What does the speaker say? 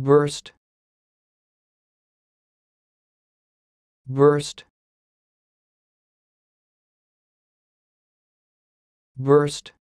burst, burst, burst.